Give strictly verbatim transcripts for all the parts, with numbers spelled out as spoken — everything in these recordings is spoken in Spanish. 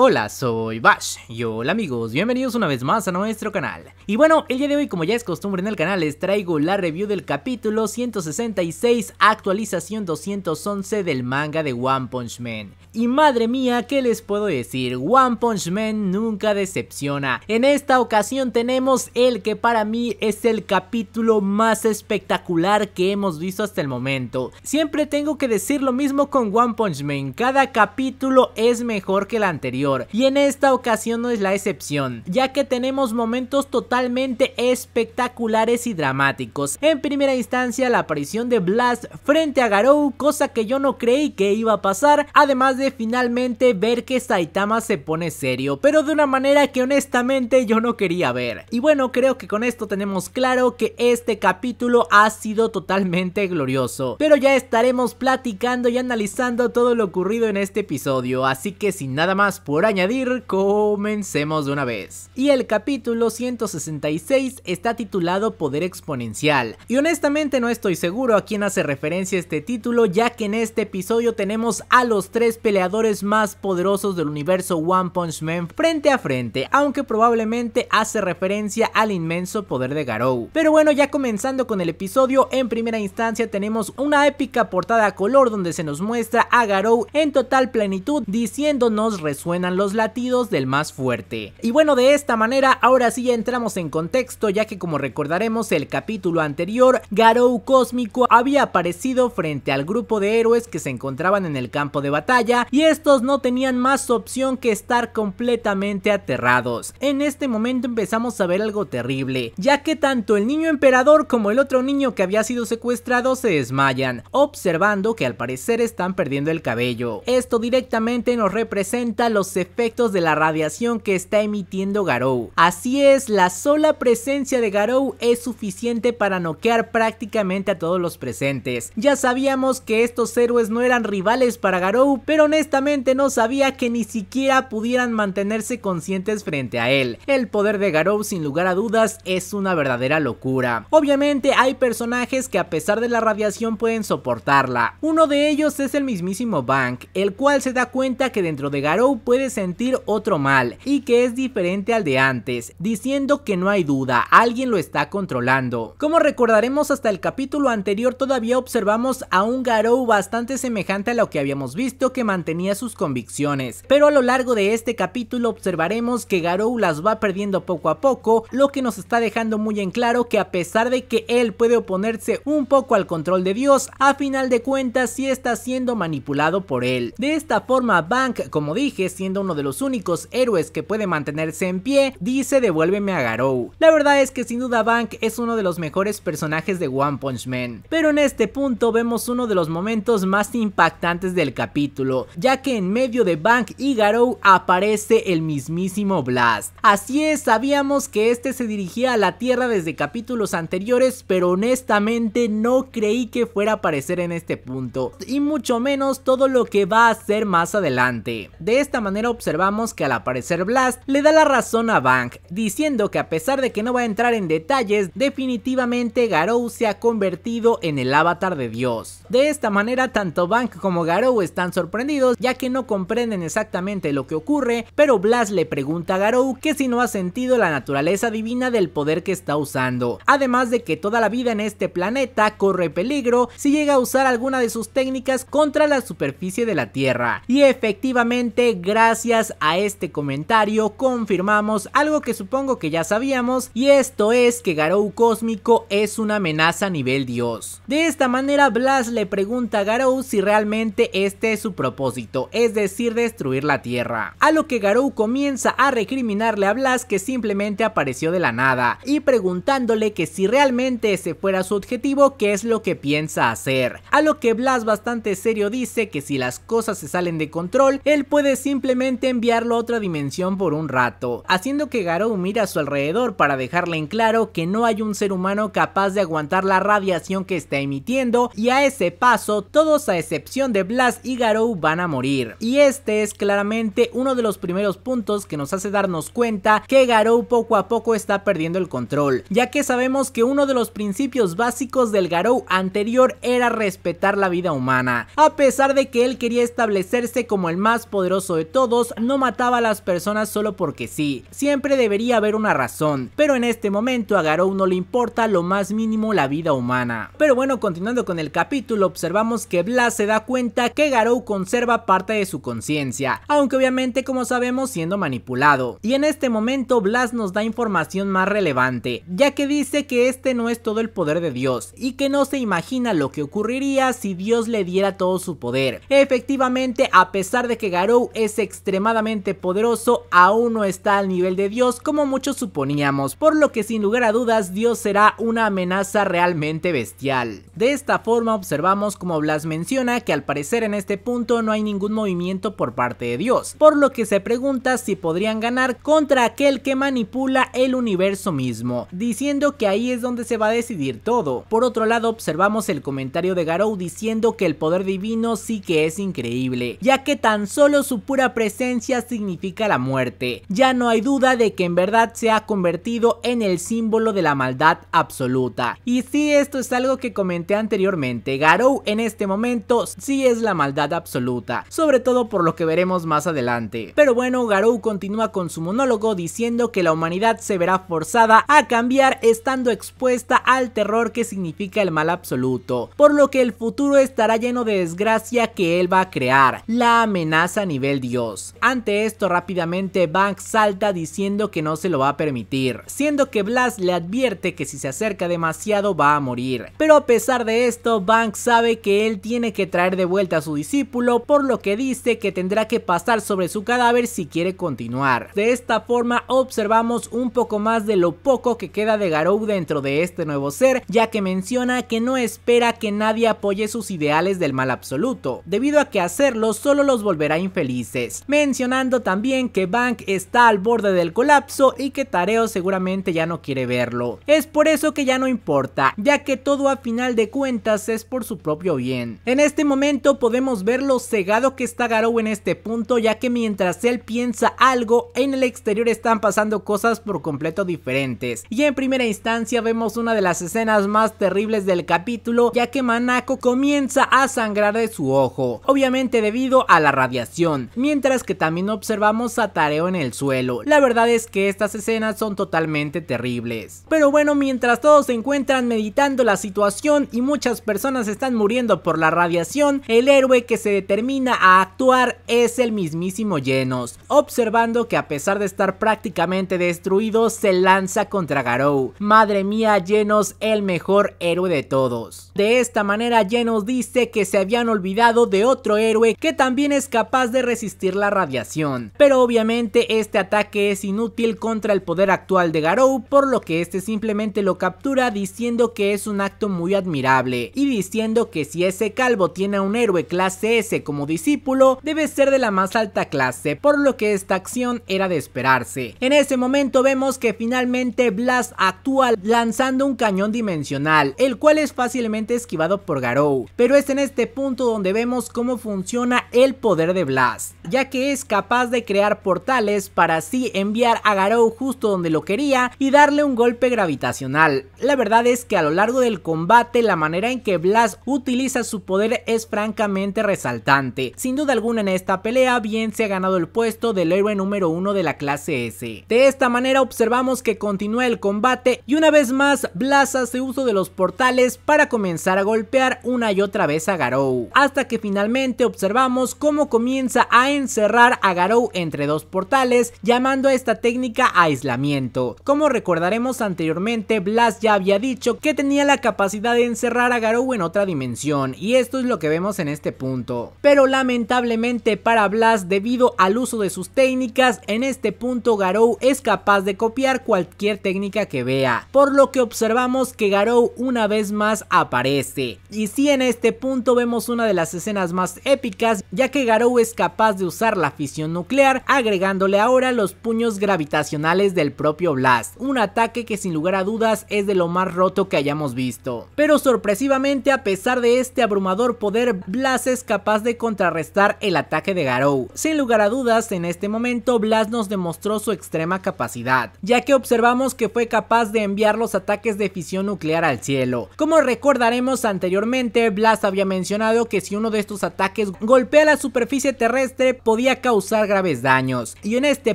Hola, soy Bash y hola amigos, bienvenidos una vez más a nuestro canal. Y bueno, el día de hoy, como ya es costumbre en el canal, les traigo la review del capítulo ciento sesenta y seis, actualización doscientos once del manga de One Punch Man. Y madre mía, ¿qué les puedo decir? One Punch Man nunca decepciona. En esta ocasión tenemos el que para mí es el capítulo más espectacular que hemos visto hasta el momento. Siempre tengo que decir lo mismo con One Punch Man, cada capítulo es mejor que el anterior. Y en esta ocasión no es la excepción, ya que tenemos momentos totalmente espectaculares y dramáticos. En primera instancia, la aparición de Blast frente a Garou, cosa que yo no creí que iba a pasar, además de finalmente ver que Saitama se pone serio, pero de una manera que honestamente yo no quería ver. Y bueno, creo que con esto tenemos claro que este capítulo ha sido totalmente glorioso, pero ya estaremos platicando y analizando todo lo ocurrido en este episodio, así que sin nada más por añadir, comencemos de una vez. Y el capítulo ciento sesenta y seis está titulado Poder Exponencial, y honestamente no estoy seguro a quién hace referencia este título, ya que en este episodio tenemos a los tres peleadores más poderosos del universo One Punch Man frente a frente, aunque probablemente hace referencia al inmenso poder de Garou. Pero bueno, ya comenzando con el episodio, en primera instancia tenemos una épica portada a color donde se nos muestra a Garou en total plenitud diciéndonos resuelto los latidos del más fuerte. Y bueno, de esta manera ahora sí ya entramos en contexto, ya que como recordaremos el capítulo anterior, Garou Cósmico había aparecido frente al grupo de héroes que se encontraban en el campo de batalla, y estos no tenían más opción que estar completamente aterrados. En este momento empezamos a ver algo terrible, ya que tanto el niño emperador como el otro niño que había sido secuestrado se desmayan, observando que al parecer están perdiendo el cabello. Esto directamente nos representa los efectos de la radiación que está emitiendo Garou. Así es, la sola presencia de Garou es suficiente para noquear prácticamente a todos los presentes. Ya sabíamos que estos héroes no eran rivales para Garou, pero honestamente no sabía que ni siquiera pudieran mantenerse conscientes frente a él. El poder de Garou sin lugar a dudas es una verdadera locura. Obviamente hay personajes que a pesar de la radiación pueden soportarla. Uno de ellos es el mismísimo Bang, el cual se da cuenta que dentro de Garou puede sentir otro mal y que es diferente al de antes, diciendo que no hay duda, alguien lo está controlando. Como recordaremos, hasta el capítulo anterior todavía observamos a un Garou bastante semejante a lo que habíamos visto, que mantenía sus convicciones, pero a lo largo de este capítulo observaremos que Garou las va perdiendo poco a poco, lo que nos está dejando muy en claro que a pesar de que él puede oponerse un poco al control de Dios, a final de cuentas sí está siendo manipulado por él. De esta forma Bank, como dije, siendo uno de los únicos héroes que puede mantenerse en pie, dice: devuélveme a Garou. La verdad es que sin duda Bank es uno de los mejores personajes de One Punch Man, pero en este punto vemos uno de los momentos más impactantes del capítulo, ya que en medio de Bank y Garou aparece el mismísimo Blast. Así es, sabíamos que este se dirigía a la Tierra desde capítulos anteriores, pero honestamente no creí que fuera a aparecer en este punto, y mucho menos todo lo que va a hacer más adelante. De esta manera manera observamos que al aparecer Blast le da la razón a Bang, diciendo que a pesar de que no va a entrar en detalles, definitivamente Garou se ha convertido en el avatar de Dios. De esta manera tanto Bang como Garou están sorprendidos, ya que no comprenden exactamente lo que ocurre, pero Blast le pregunta a Garou que si no ha sentido la naturaleza divina del poder que está usando, además de que toda la vida en este planeta corre peligro si llega a usar alguna de sus técnicas contra la superficie de la Tierra. Y efectivamente, gracias a este comentario confirmamos algo que supongo que ya sabíamos, y esto es que Garou Cósmico es una amenaza a nivel Dios. De esta manera Blast le pregunta a Garou si realmente este es su propósito, es decir, destruir la Tierra, a lo que Garou comienza a recriminarle a Blast que simplemente apareció de la nada, y preguntándole que si realmente ese fuera su objetivo, qué es lo que piensa hacer, a lo que Blast bastante serio dice que si las cosas se salen de control, él puede simplemente simplemente enviarlo a otra dimensión por un rato, haciendo que Garou mire a su alrededor para dejarle en claro que no hay un ser humano capaz de aguantar la radiación que está emitiendo, y a ese paso todos a excepción de Blast y Garou van a morir. Y este es claramente uno de los primeros puntos que nos hace darnos cuenta que Garou poco a poco está perdiendo el control, ya que sabemos que uno de los principios básicos del Garou anterior era respetar la vida humana. A pesar de que él quería establecerse como el más poderoso de todos, no mataba a las personas solo porque sí, siempre debería haber una razón, pero en este momento a Garou no le importa lo más mínimo la vida humana. Pero bueno, continuando con el capítulo, observamos que Blast se da cuenta que Garou conserva parte de su conciencia, aunque obviamente como sabemos siendo manipulado, y en este momento Blast nos da información más relevante, ya que dice que este no es todo el poder de Dios y que no se imagina lo que ocurriría si Dios le diera todo su poder. Efectivamente, a pesar de que Garou es extremadamente poderoso, aún no está al nivel de Dios como muchos suponíamos, por lo que sin lugar a dudas Dios será una amenaza realmente bestial. De esta forma observamos como Blast menciona que al parecer en este punto no hay ningún movimiento por parte de Dios, por lo que se pregunta si podrían ganar contra aquel que manipula el universo mismo, diciendo que ahí es donde se va a decidir todo. Por otro lado observamos el comentario de Garou diciendo que el poder divino sí que es increíble, ya que tan solo su pura presencia significa la muerte, ya no hay duda de que en verdad se ha convertido en el símbolo de la maldad absoluta. Y sí, esto es algo que comenté anteriormente, Garou en este momento sí es la maldad absoluta, sobre todo por lo que veremos más adelante. Pero bueno, Garou continúa con su monólogo diciendo que la humanidad se verá forzada a cambiar estando expuesta al terror que significa el mal absoluto, por lo que el futuro estará lleno de desgracia que él va a crear, la amenaza a nivel Dios. Ante esto rápidamente Bang salta diciendo que no se lo va a permitir, siendo que Blast le advierte que si se acerca demasiado va a morir, pero a pesar de esto Bang sabe que él tiene que traer de vuelta a su discípulo, por lo que dice que tendrá que pasar sobre su cadáver si quiere continuar. De esta forma observamos un poco más de lo poco que queda de Garou dentro de este nuevo ser, ya que menciona que no espera que nadie apoye sus ideales del mal absoluto, debido a que hacerlo solo los volverá infelices, mencionando también que Bang está al borde del colapso y que Tareo seguramente ya no quiere verlo. Es por eso que ya no importa, ya que todo a final de cuentas es por su propio bien. En este momento podemos ver lo cegado que está Garou en este punto, ya que mientras él piensa algo, en el exterior están pasando cosas por completo diferentes, y en primera instancia vemos una de las escenas más terribles del capítulo, ya que Manako comienza a sangrar de su ojo, obviamente debido a la radiación, mientras que también observamos a Tareo en el suelo. La verdad es que estas escenas son totalmente terribles. Pero bueno, mientras todos se encuentran meditando la situación y muchas personas están muriendo por la radiación, el héroe que se determina a actuar es el mismísimo Genos, observando que a pesar de estar prácticamente destruido se lanza contra Garou. Madre mía, Genos, el mejor héroe de todos. De esta manera Genos dice que se habían olvidado de otro héroe que también es capaz de resistir la radiación, pero obviamente este ataque es inútil contra el poder actual de Garou, por lo que este simplemente lo captura diciendo que es un acto muy admirable y diciendo que si ese calvo tiene a un héroe clase S como discípulo debe ser de la más alta clase, por lo que esta acción era de esperarse. En ese momento vemos que finalmente Blast actúa lanzando un cañón dimensional, el cual es fácilmente esquivado por Garou, pero es en este punto donde vemos cómo funciona el poder de Blast, ya que es capaz de crear portales para así enviar a Garou justo donde lo quería y darle un golpe gravitacional. La verdad es que a lo largo del combate la manera en que Blast utiliza su poder es francamente resaltante. Sin duda alguna en esta pelea bien se ha ganado el puesto del héroe número uno de la clase S. De esta manera observamos que continúa el combate y una vez más Blast hace uso de los portales para comenzar a golpear una y otra vez a Garou, hasta que finalmente observamos cómo comienza a encerrar a Garou entre dos portales, llamando a esta técnica aislamiento. Como recordaremos anteriormente, Blast ya había dicho que tenía la capacidad de encerrar a Garou en otra dimensión, y esto es lo que vemos en este punto. Pero lamentablemente para Blast, debido al uso de sus técnicas, en este punto Garou es capaz de copiar cualquier técnica que vea, por lo que observamos que Garou una vez más aparece parece. Y sí, en este punto vemos una de las escenas más épicas, ya que Garou es capaz de usar la fisión nuclear, agregándole ahora los puños gravitacionales del propio Blast, un ataque que sin lugar a dudas es de lo más roto que hayamos visto. Pero sorpresivamente, a pesar de este abrumador poder, Blast es capaz de contrarrestar el ataque de Garou. Sin lugar a dudas, en este momento Blast nos demostró su extrema capacidad, ya que observamos que fue capaz de enviar los ataques de fisión nuclear al cielo. Como recordaremos anteriormente, Blast había mencionado que si uno de estos ataques golpea la superficie terrestre podía causar graves daños, y en este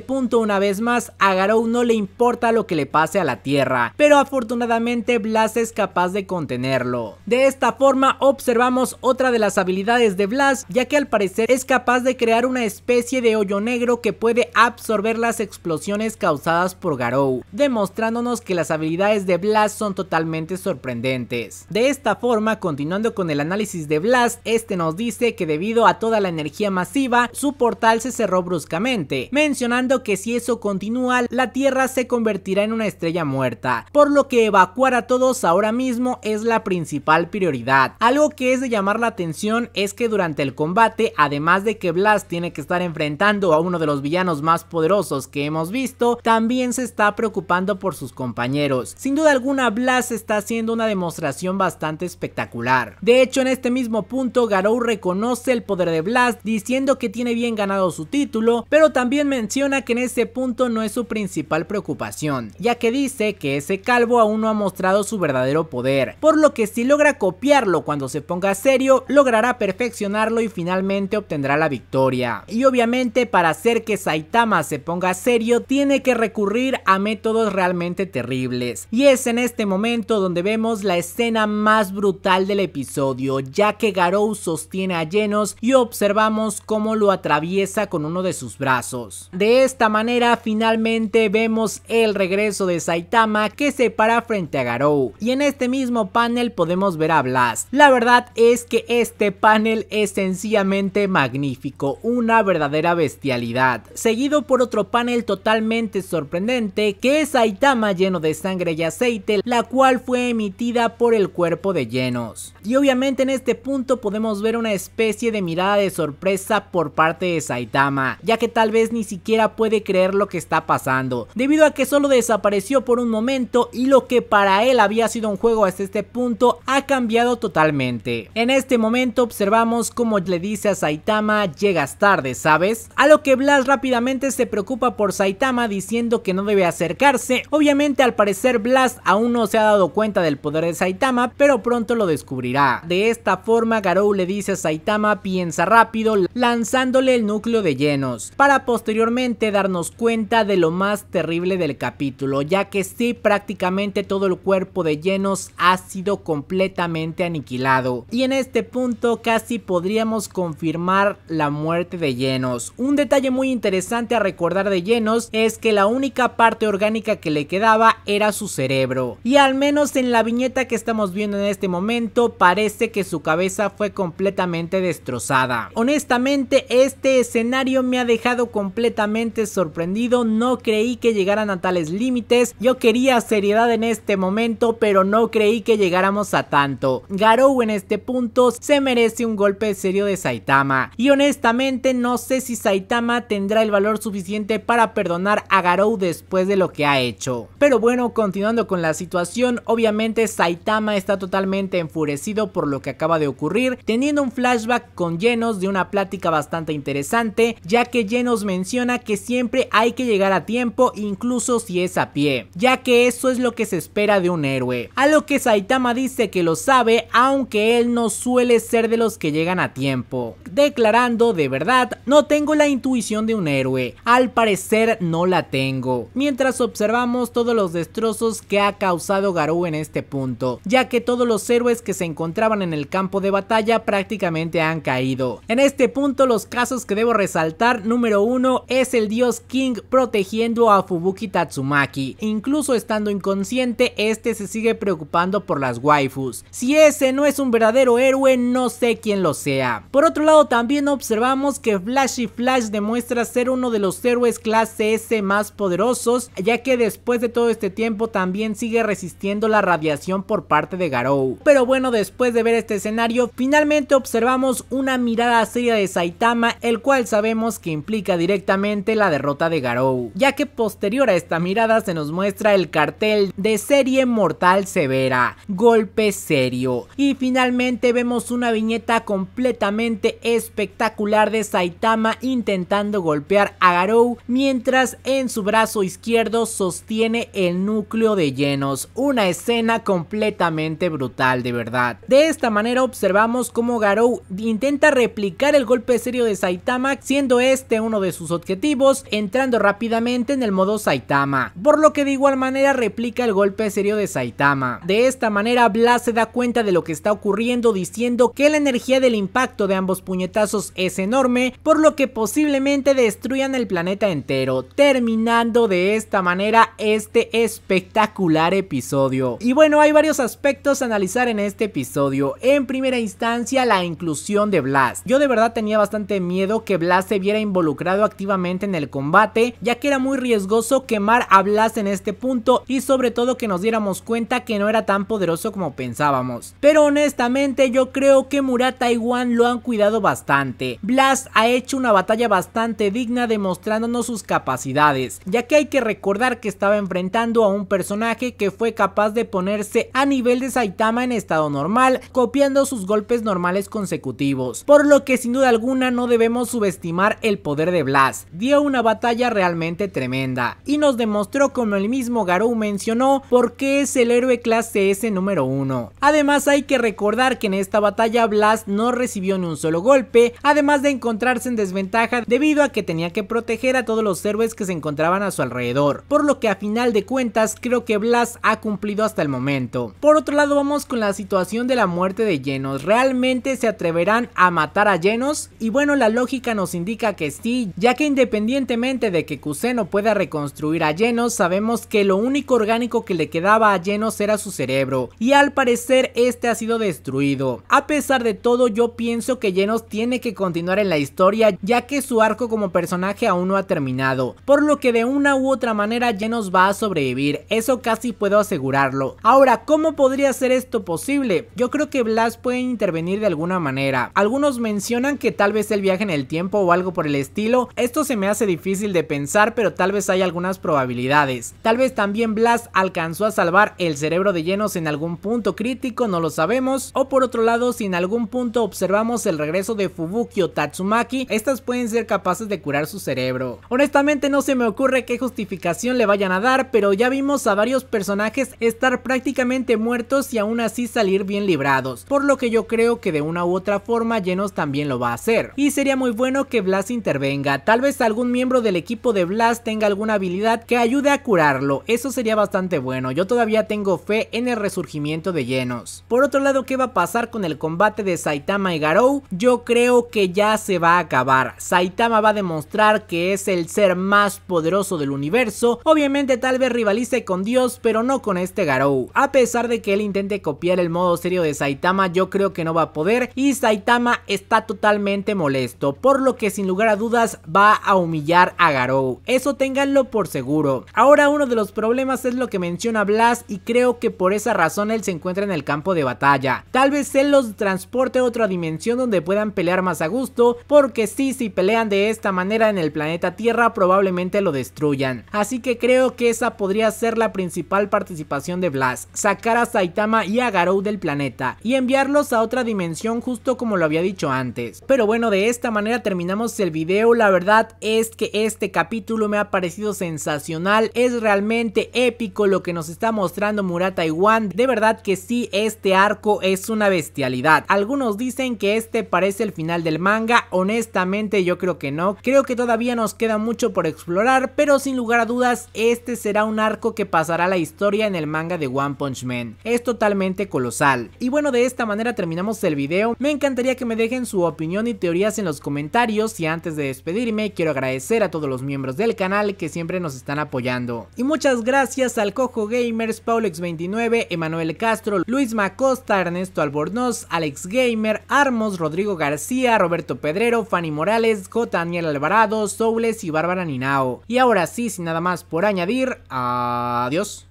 punto una vez más a Garou no le importa lo que le pase a la Tierra, pero afortunadamente Blast es capaz de contenerlo. De esta forma observamos otra de las habilidades de Blast, ya que al parecer es capaz de crear una especie de hoyo negro que puede absorber las explosiones causadas por Garou, demostrándonos que las habilidades de Blast son totalmente sorprendentes. De esta forma, continuando con el análisis de Blast, este nos dice que debido a toda la energía masiva, su portal se cerró bruscamente, mencionando que si eso continúa, la Tierra se convertirá en una estrella muerta, por lo que evacuar a todos ahora mismo es la principal prioridad. Algo que es de llamar la atención es que durante el combate, además de que Blast tiene que estar enfrentando a uno de los villanos más poderosos que hemos visto, también se está preocupando por sus compañeros. Sin duda alguna, Blast está haciendo una demostración bastante espectacular. De hecho, en este mismo punto Garou reconoce el poder de Blast, diciendo que tiene bien ganado su título, pero también menciona que en ese punto no es su principal preocupación, ya que dice que ese calvo aún no ha mostrado su verdadero poder, por lo que si logra copiarlo cuando se ponga serio, logrará perfeccionarlo y finalmente obtendrá la victoria. Y obviamente, para hacer que Saitama se ponga serio, tiene que recurrir a métodos realmente terribles. Y es en este momento donde vemos la escena más brutal del episodio, ya que Garou sostiene a Genos y observamos cómo lo atraviesa con uno de sus brazos. De esta manera finalmente vemos el regreso de Saitama, que se para frente a Garou, y en este mismo panel podemos ver a Blast. La verdad es que este panel es sencillamente magnífico, una verdadera bestialidad, seguido por otro panel totalmente sorprendente, que es Saitama lleno de sangre y aceite, la cual fue emitida por el cuerpo de Genos. Y obviamente en este punto podemos ver una especie de mirada de sorpresa por parte de Saitama, ya que tal vez ni siquiera puede creer lo que está pasando, debido a que solo desapareció por un momento y lo que para él había sido un juego hasta este punto ha cambiado totalmente. En este momento observamos cómo le dice a Saitama: llegas tarde, ¿sabes? A lo que Blast rápidamente se preocupa por Saitama, diciendo que no debe acercarse. Obviamente al parecer Blast aún no se ha dado cuenta del poder de Saitama, pero pronto lo descubrirá. De esta forma Garou le dice a Saitama: piensa rápido, lanzándole el núcleo de Genos, para posteriormente darnos cuenta de lo más terrible del capítulo, ya que sí, prácticamente todo el cuerpo de Genos ha sido completamente aniquilado, y en este punto casi podríamos confirmar la muerte de Genos. Un detalle muy interesante a recordar de Genos es que la única parte orgánica que le quedaba era su cerebro, y al menos en la viñeta que estamos viendo en este momento parece que su cabeza fue completamente destrozada. Honestamente, este escenario me ha dejado completamente sorprendido, no creí que llegaran a tales límites. Yo quería seriedad en este momento, pero no creí que llegáramos a tanto. Garou en este punto se merece un golpe serio de Saitama, y honestamente no sé si Saitama tendrá el valor suficiente para perdonar a Garou después de lo que ha hecho. Pero bueno, continuando con la situación, obviamente Saitama está totalmente enfurecido por lo que acaba de ocurrir, teniendo un flashback con Genos de una plática bastante interesante, ya que Genos menciona que siempre hay que llegar a tiempo, incluso si es a pie, ya que eso es lo que se espera de un héroe. A lo que Saitama dice que lo sabe, aunque él no suele ser de los que llegan a tiempo, declarando: de verdad, no tengo la intuición de un héroe, al parecer no la tengo. Mientras observamos todos los destrozos que ha causado Garou en este punto, ya que todos los héroes que se encontraban en el campo de batalla prácticamente han caído. En este punto, los casos que debo resaltar: número uno es el dios King protegiendo a Fubuki Tatsumaki. Incluso estando inconsciente, este se sigue preocupando por las waifus. Si ese no es un verdadero héroe, no sé quién lo sea. Por otro lado, también observamos que Flashy Flash demuestra ser uno de los héroes clase S más poderosos, ya que después de todo este tiempo también sigue resistiendo la radiación por parte de Garou. Garou. Pero bueno, después de ver este escenario, finalmente observamos una mirada seria de Saitama, el cual sabemos que implica directamente la derrota de Garou, ya que posterior a esta mirada se nos muestra el cartel de serie mortal severa, golpe serio, y finalmente vemos una viñeta completamente espectacular de Saitama intentando golpear a Garou, mientras en su brazo izquierdo sostiene el núcleo de Genos, una escena completamente brutal, de verdad. De esta manera observamos cómo Garou intenta replicar el golpe serio de Saitama, siendo este uno de sus objetivos, entrando rápidamente en el modo Saitama, por lo que de igual manera replica el golpe serio de Saitama. De esta manera Blast se da cuenta de lo que está ocurriendo, diciendo que la energía del impacto de ambos puñetazos es enorme, por lo que posiblemente destruyan el planeta entero, terminando de esta manera este espectacular episodio. Y bueno, hay varios aspectos a analizar en este episodio. En primera instancia, la inclusión de Blast. Yo de verdad tenía bastante miedo que Blast se viera involucrado activamente en el combate, ya que era muy riesgoso quemar a Blast en este punto, y sobre todo que nos diéramos cuenta que no era tan poderoso como pensábamos. Pero honestamente yo creo que Murata y Wan lo han cuidado bastante. Blast ha hecho una batalla bastante digna, demostrándonos sus capacidades, ya que hay que recordar que estaba enfrentando a un personaje que fue capaz de ponerse a nivel de Saitama en estado normal, copiando sus golpes normales consecutivos, por lo que sin duda alguna no debemos subestimar el poder de Blast. Dio una batalla realmente tremenda y nos demostró, como el mismo Garou mencionó, por qué es el héroe clase S número uno. Además hay que recordar que en esta batalla Blast no recibió ni un solo golpe, además de encontrarse en desventaja debido a que tenía que proteger a todos los héroes que se encontraban a su alrededor, por lo que a final de cuentas creo que Blast ha cumplido hasta el momento. Por otro lado, vamos con la situación de la muerte de Genos. ¿Realmente se atreverán a matar a Genos? Y bueno, la lógica nos indica que sí, ya que independientemente de que Kuseno pueda reconstruir a Genos, sabemos que lo único orgánico que le quedaba a Genos era su cerebro, y al parecer este ha sido destruido. A pesar de todo, yo pienso que Genos tiene que continuar en la historia, ya que su arco como personaje aún no ha terminado, por lo que de una u otra manera Genos va a sobrevivir, eso casi puedo asegurarlo. Ahora, ¿cómo podría ser esto posible? Yo creo que Blast puede intervenir de alguna manera. Algunos mencionan que tal vez el viaje en el tiempo o algo por el estilo. Esto se me hace difícil de pensar, pero tal vez hay algunas probabilidades. Tal vez también Blast alcanzó a salvar el cerebro de Genos en algún punto crítico, no lo sabemos. O por otro lado, si en algún punto observamos el regreso de Fubuki o Tatsumaki, estas pueden ser capaces de curar su cerebro. Honestamente no se me ocurre qué justificación le vayan a dar, pero ya vimos a varios personajes estar prácticamente muertos y aún así salir bien librados, por lo que yo creo que de una u otra forma Genos también lo va a hacer, y sería muy bueno que Blast intervenga. Tal vez algún miembro del equipo de Blast tenga alguna habilidad que ayude a curarlo, eso sería bastante bueno. Yo todavía tengo fe en el resurgimiento de Genos. Por otro lado, ¿qué va a pasar con el combate de Saitama y Garou? Yo creo que ya se va a acabar. Saitama va a demostrar que es el ser más poderoso del universo, obviamente tal vez rivalice con Dios, pero no con este Garou. A pesar de que él intente copiar el modo serio de Saitama, yo creo que no va a poder, y Saitama está totalmente molesto, por lo que sin lugar a dudas va a humillar a Garou, eso ténganlo por seguro. Ahora, uno de los problemas es lo que menciona Blast, y creo que por esa razón él se encuentra en el campo de batalla. Tal vez él los transporte a otra dimensión donde puedan pelear más a gusto, porque sí, si pelean de esta manera en el planeta Tierra probablemente lo destruyan, así que creo que esa podría ser la principal participación de Blast, sacar a Saitama y a Garou del planeta y enviarlos a otra dimensión, justo como lo había dicho antes. Pero bueno, de esta manera terminamos el video. La verdad es que este capítulo me ha parecido sensacional, es realmente épico lo que nos está mostrando Murata y Wan, de verdad que sí, este arco es una bestialidad. Algunos dicen que este parece el final del manga, honestamente yo creo que no, creo que todavía nos queda mucho por explorar, pero sin lugar a dudas este será un arco que pasará la historia en el manga de One Punch Man, es totalmente colosal. Y bueno, de esta manera terminamos el video. Me encantaría que me dejen su opinión y teorías en los comentarios, y antes de despedirme quiero agradecer a todos los miembros del canal que siempre nos están apoyando, y muchas gracias al Cojo Gamers, Paulex veintinueve, Emanuel Castro, Luis Macosta, Ernesto Albornoz, Alex Gamer, Armos, Rodrigo García, Roberto Pedrero, Fanny Morales, J. Daniel Alvarado, Soules y Bárbara Ninao. Y ahora sí, sin nada más por añadir, adiós.